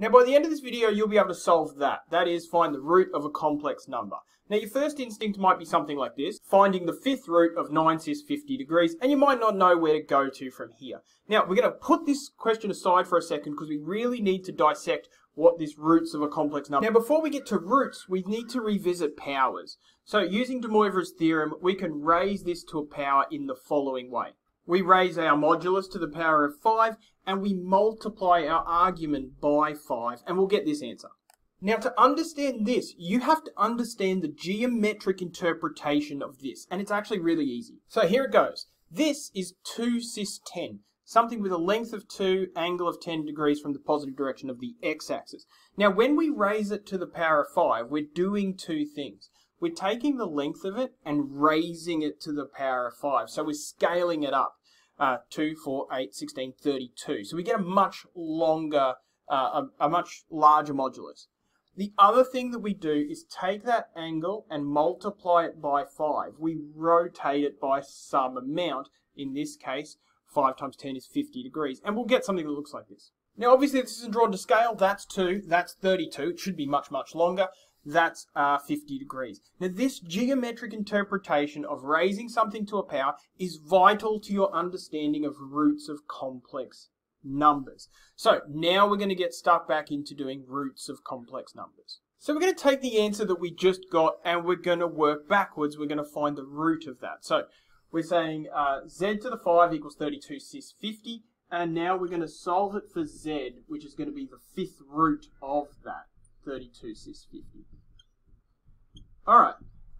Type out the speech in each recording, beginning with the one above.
Now, by the end of this video, you'll be able to solve that. That is, find the root of a complex number. Now, your first instinct might be something like this, finding the fifth root of 9 cis 50 degrees, and you might not know where to go to from here. Now, we're going to put this question aside for a second because we really need to dissect what this roots of a complex number. Now, before we get to roots, we need to revisit powers. So, using De Moivre's theorem, we can raise this to a power in the following way. We raise our modulus to the power of 5, and we multiply our argument by 5, and we'll get this answer. Now, to understand this, you have to understand the geometric interpretation of this, and it's actually really easy. So here it goes. This is 2 cis 10, something with a length of 2, angle of 10 degrees from the positive direction of the x-axis. Now, when we raise it to the power of 5, we're doing two things. We're taking the length of it and raising it to the power of 5, so we're scaling it up. 2, 4, 8, 16, 32. So we get a much longer, a much larger modulus. The other thing that we do is take that angle and multiply it by 5. We rotate it by some amount. In this case, 5 times 10 is 50 degrees. And we'll get something that looks like this. Now, obviously, this isn't drawn to scale. That's 2. That's 32. It should be much, much longer. That's 50 degrees. Now, this geometric interpretation of raising something to a power is vital to your understanding of roots of complex numbers. So, now we're going to get stuck back into doing roots of complex numbers. So, we're going to take the answer that we just got and we're going to work backwards. We're going to find the root of that. So, we're saying z to the 5 equals 32 cis 50, and now we're going to solve it for z, which is going to be the fifth root of that. 32 cis 50. Alright,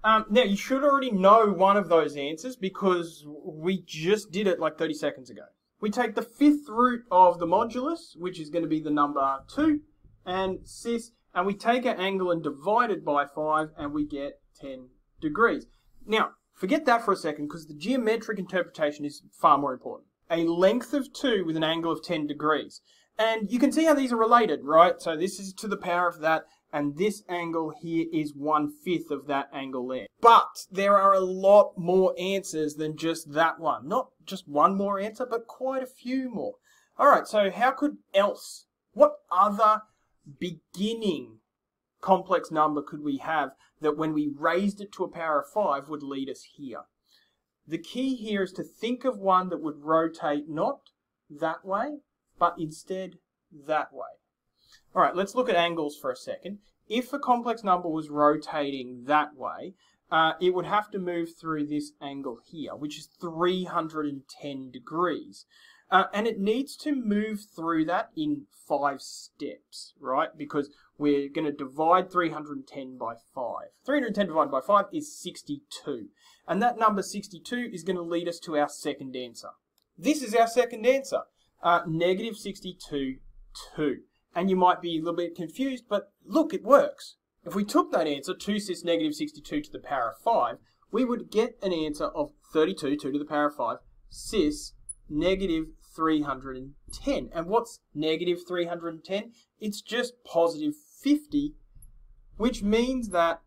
now you should already know one of those answers because we just did it like 30 seconds ago. We take the fifth root of the modulus, which is going to be the number 2, and cis, and we take our angle and divide it by 5, and we get 10 degrees. Now, forget that for a second because the geometric interpretation is far more important. A length of 2 with an angle of 10 degrees. And you can see how these are related, right? So this is to the power of that, and this angle here is 1/5 of that angle there. But there are a lot more answers than just that one. Not just one more answer, but quite a few more. All right, so how could else? What other beginning complex number could we have that when we raised it to a power of 5 would lead us here? The key here is to think of one that would rotate not that way, but instead that way. All right, let's look at angles for a second. If a complex number was rotating that way, it would have to move through this angle here, which is 310 degrees. And it needs to move through that in 5 steps, right? Because we're going to divide 310 by 5. 310 divided by 5 is 62. And that number 62 is going to lead us to our second answer. This is our second answer. Negative 62, 2. And you might be a little bit confused, but look, it works. If we took that answer, 2 cis negative 62 to the power of 5, we would get an answer of 32, 2 to the power of 5, cis negative 310. And what's negative 310? It's just positive 50, which means that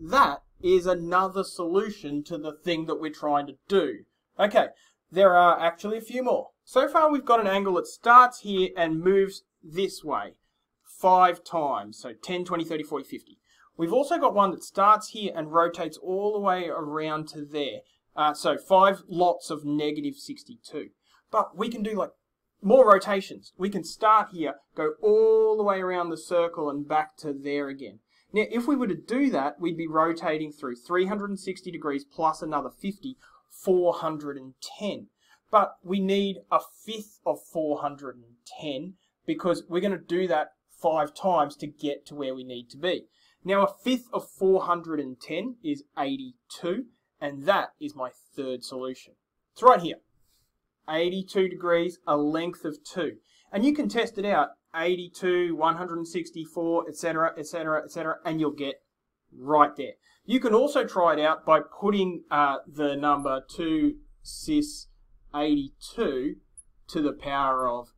that is another solution to the thing that we're trying to do. Okay, there are actually a few more. So far, we've got an angle that starts here and moves this way 5 times, so 10, 20, 30, 40, 50. We've also got one that starts here and rotates all the way around to there, so 5 lots of negative 62. But we can do like more rotations. We can start here, go all the way around the circle and back to there again. Now, if we were to do that, we'd be rotating through 360 degrees plus another 50, 410. But we need a fifth of 410 because we're going to do that 5 times to get to where we need to be. Now, a fifth of 410 is 82, and that is my third solution. It's right here. 82 degrees, a length of 2. And you can test it out, 82, 164, etc., etc., etc., and you'll get right there. You can also try it out by putting the number 2 cis 82 to the power of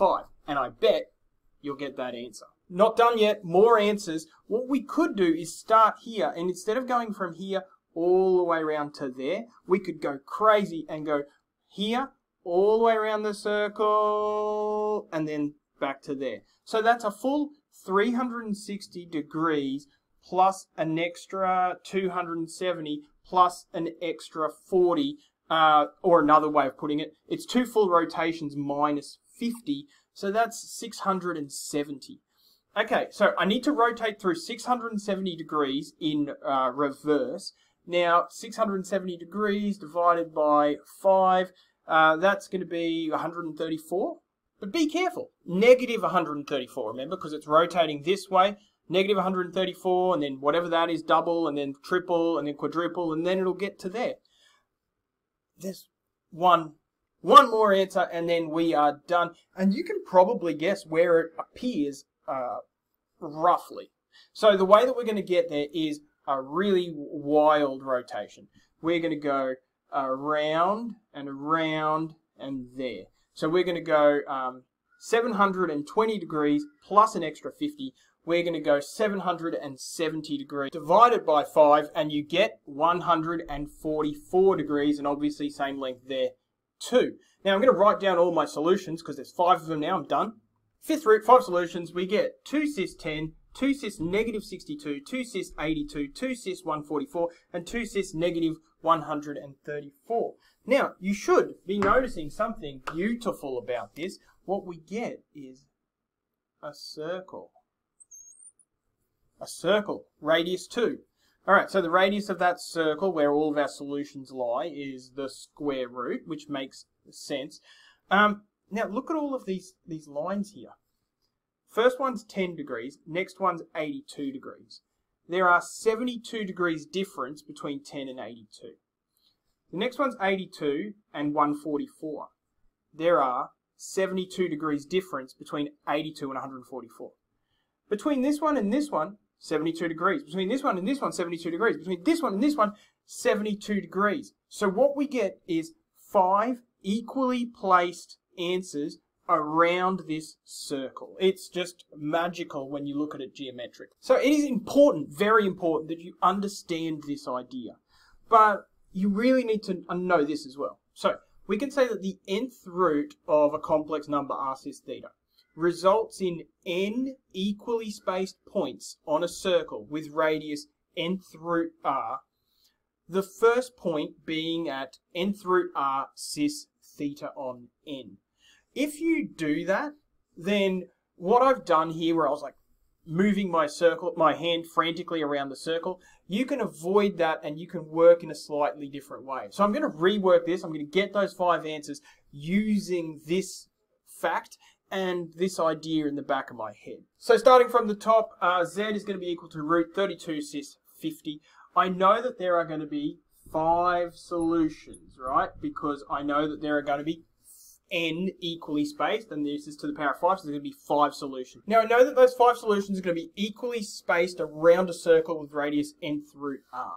5. And I bet you'll get that answer. Not done yet, more answers. What we could do is start here, and instead of going from here all the way around to there, we could go crazy and go here, all the way around the circle, and then back to there. So that's a full 360 degrees plus an extra 270 plus an extra 40, or another way of putting it, it's two full rotations minus 50, so that's 670. Okay, so I need to rotate through 670 degrees in reverse. Now, 670 degrees divided by 5, that's going to be 134. But be careful, negative 134, remember, because it's rotating this way. Negative 134, and then whatever that is, double, and then triple, and then quadruple, and then it'll get to there. There's one more answer, and then we are done. And you can probably guess where it appears roughly. So the way that we're going to get there is a really wild rotation. We're going to go around and there. So we're going to go 720 degrees plus an extra 50. We're going to go 770 degrees divided by 5, and you get 144 degrees, and obviously same length there too. Now I'm going to write down all my solutions because there's 5 of them now. I'm done. Fifth root, 5 solutions. We get 2 cis 10, 2 cis negative 62, 2 cis 82, 2 cis 144, and 2 cis negative 134. Now, you should be noticing something beautiful about this. What we get is a circle. A circle, radius 2. All right, so the radius of that circle where all of our solutions lie is the square root, which makes sense. Now, look at all of these lines here. First one's 10 degrees, next one's 82 degrees. There are 72 degrees difference between 10 and 82. The next one's 82 and 144. There are 72 degrees difference between 82 and 144. Between this one and this one, 72 degrees. Between this one and this one, 72 degrees. Between this one and this one, 72 degrees. So what we get is 5 equally placed answers around this circle. It's just magical when you look at it geometric. So it is important, very important, that you understand this idea. But you really need to know this as well. So we can say that the nth root of a complex number r cis theta results in n equally spaced points on a circle with radius nth root r, the first point being at nth root r cis theta on n. If you do that, then what I've done here, where I was like moving my hand frantically around the circle, you can avoid that and you can work in a slightly different way. So I'm going to rework this. I'm going to get those 5 answers using this fact and this idea in the back of my head. So starting from the top, z is going to be equal to root 32 cis 50. I know that there are going to be 5 solutions, right? Because I know that there are going to be n equally spaced, and this is to the power of 5, so there's going to be 5 solutions. Now I know that those 5 solutions are going to be equally spaced around a circle with radius nth root r.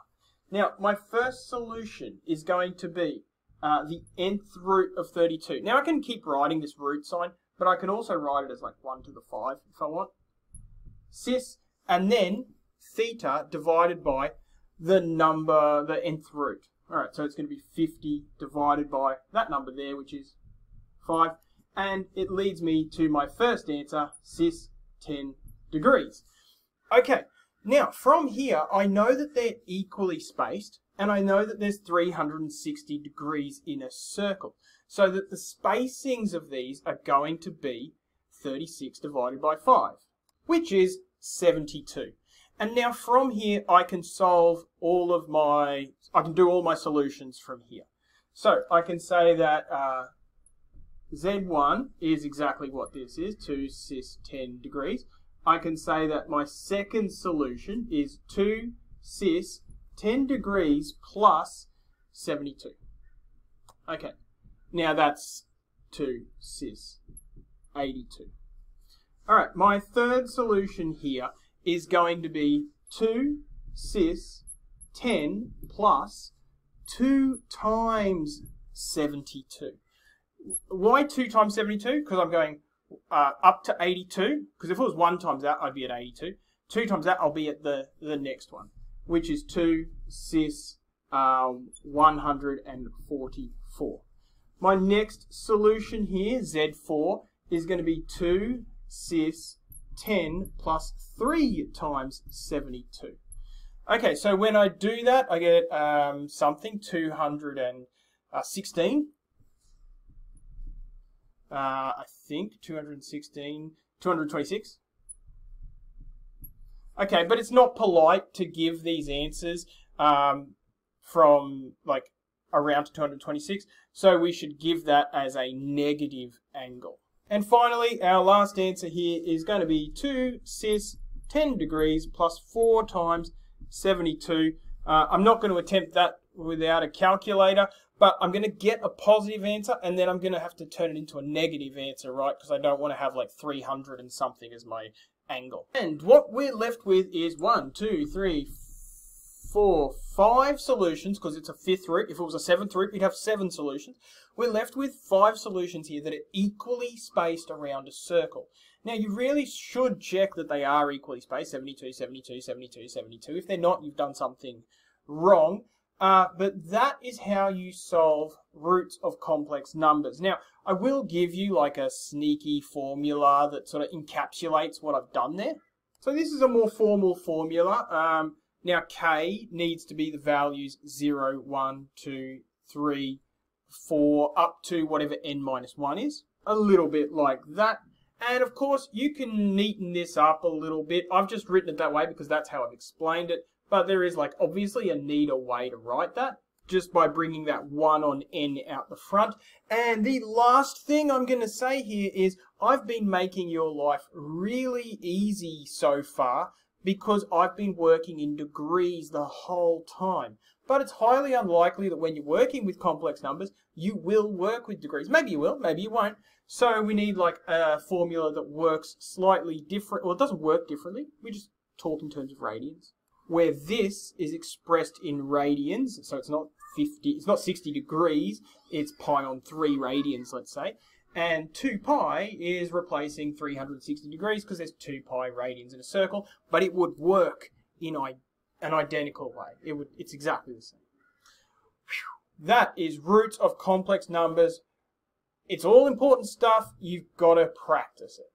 Now my first solution is going to be the nth root of 32. Now I can keep writing this root sign, but I can also write it as like 1 to the 5 if I want. Cis, and then theta divided by the number, the nth root. Alright, so it's going to be 50 divided by that number there, which is 5, and it leads me to my first answer, cis 10 degrees. Okay, now from here I know that they're equally spaced, and I know that there's 360 degrees in a circle, so that the spacings of these are going to be 36 divided by 5, which is 72. And now from here I can solve all of my, I can do all my solutions from here. So I can say that Z1 is exactly what this is, 2 cis 10 degrees. I can say that my second solution is 2 cis 10 degrees plus 72. Okay, now that's 2 cis 82. All right, my third solution here is going to be 2 cis 10 plus 2 times 72. Why 2 times 72? Because I'm going up to 82. Because if it was 1 times that, I'd be at 82. 2 times that, I'll be at the next one, which is 2 cis 144. My next solution here, Z4, is going to be 2 cis 10 plus 3 times 72. Okay, so when I do that, I get something, 216. I think 216, 226. Okay, but it's not polite to give these answers from like around to 226, so we should give that as a negative angle. And finally, our last answer here is going to be 2 cis 10 degrees plus 4 times 72. I'm not going to attempt that without a calculator, but I'm going to get a positive answer and then I'm going to have to turn it into a negative answer, right? Because I don't want to have like 300 and something as my angle. And what we're left with is 1, 2, 3, 4, 5 solutions, because it's a fifth root. If it was a seventh root, we'd have 7 solutions. We're left with 5 solutions here that are equally spaced around a circle. Now, you really should check that they are equally spaced, 72, 72, 72, 72. If they're not, you've done something wrong. But that is how you solve roots of complex numbers. Now, I will give you like a sneaky formula that sort of encapsulates what I've done there. So this is a more formal formula. Now, k needs to be the values 0, 1, 2, 3, 4, up to whatever n minus 1 is. A little bit like that. And, of course, you can neaten this up a little bit. I've just written it that way because that's how I've explained it. But there is, like, obviously a neater way to write that, just by bringing that 1 on n out the front. And the last thing I'm going to say here is I've been making your life really easy so far, because I've been working in degrees the whole time. But it's highly unlikely that when you're working with complex numbers, you will work with degrees. Maybe you will, maybe you won't. So we need like a formula that works slightly different, or it doesn't work differently. We just talk in terms of radians, where this is expressed in radians. So it's not 50, it's not 60 degrees, it's pi on 3 radians, let's say. And 2 pi is replacing 360 degrees because there's 2 pi radians in a circle, but it would work in an identical way. It's exactly the same. Whew. That is roots of complex numbers. It's all important stuff. You've got to practice it.